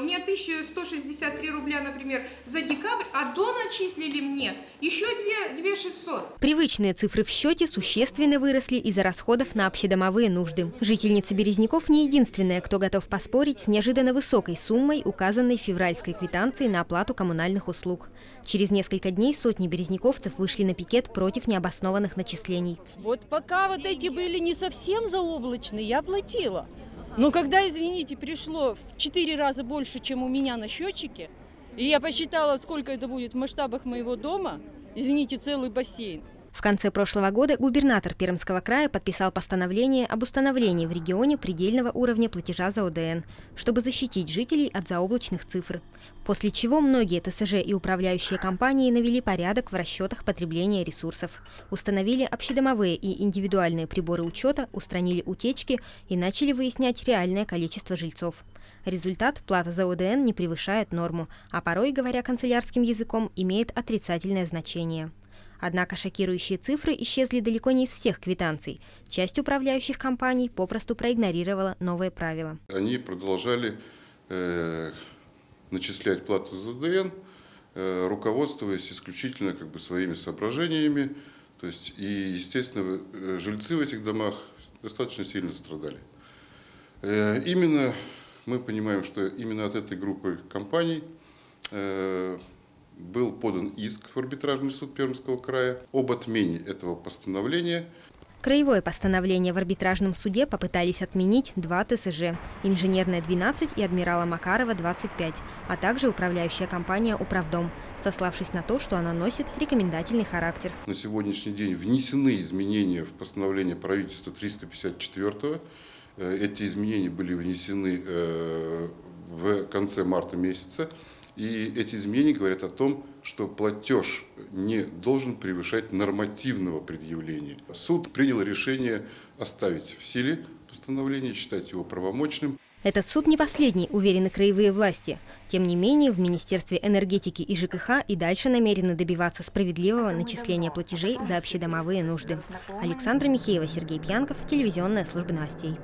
У меня 1163 рубля, например, за декабрь, а доначислили мне еще 2600. Привычные цифры в счете существенно выросли из-за расходов на общедомовые нужды. Жительница Березников не единственная, кто готов поспорить с неожиданно высокой суммой, указанной в февральской квитанции на оплату коммунальных услуг. Через несколько дней сотни березниковцев вышли на пикет против необоснованных начислений. Вот пока вот эти были не совсем заоблачные, я платила. Но когда, извините, пришло в 4 раза больше, чем у меня на счетчике, и я посчитала, сколько это будет в масштабах моего дома, извините, целый бассейн. В конце прошлого года губернатор Пермского края подписал постановление об установлении в регионе предельного уровня платежа за ОДН, чтобы защитить жителей от заоблачных цифр. После чего многие ТСЖ и управляющие компании навели порядок в расчетах потребления ресурсов. Установили общедомовые и индивидуальные приборы учета, устранили утечки и начали выяснять реальное количество жильцов. Результат – плата за ОДН не превышает норму, а порой, говоря канцелярским языком, имеет отрицательное значение. Однако шокирующие цифры исчезли далеко не из всех квитанций. Часть управляющих компаний попросту проигнорировала новые правила. Они продолжали начислять плату за ОДН, руководствуясь исключительно своими соображениями. То есть, и, естественно, жильцы в этих домах достаточно сильно страдали. Именно мы понимаем, что именно от этой группы компаний был подан иск в арбитражный суд Пермского края об отмене этого постановления. Краевое постановление в арбитражном суде попытались отменить 2 ТСЖ – «Инженерная 12» и «Адмирала Макарова 25», а также управляющая компания «Управдом», сославшись на то, что она носит рекомендательный характер. На сегодняшний день внесены изменения в постановление правительства 354-го. Эти изменения были внесены в конце марта месяца. И эти изменения говорят о том, что платеж не должен превышать нормативного предъявления. Суд принял решение оставить в силе постановление, считать его правомочным. Этот суд не последний, уверены краевые власти. Тем не менее, в Министерстве энергетики и ЖКХ и дальше намерены добиваться справедливого начисления платежей за общедомовые нужды. Александра Михеева, Сергей Пьянков, Телевизионная служба новостей.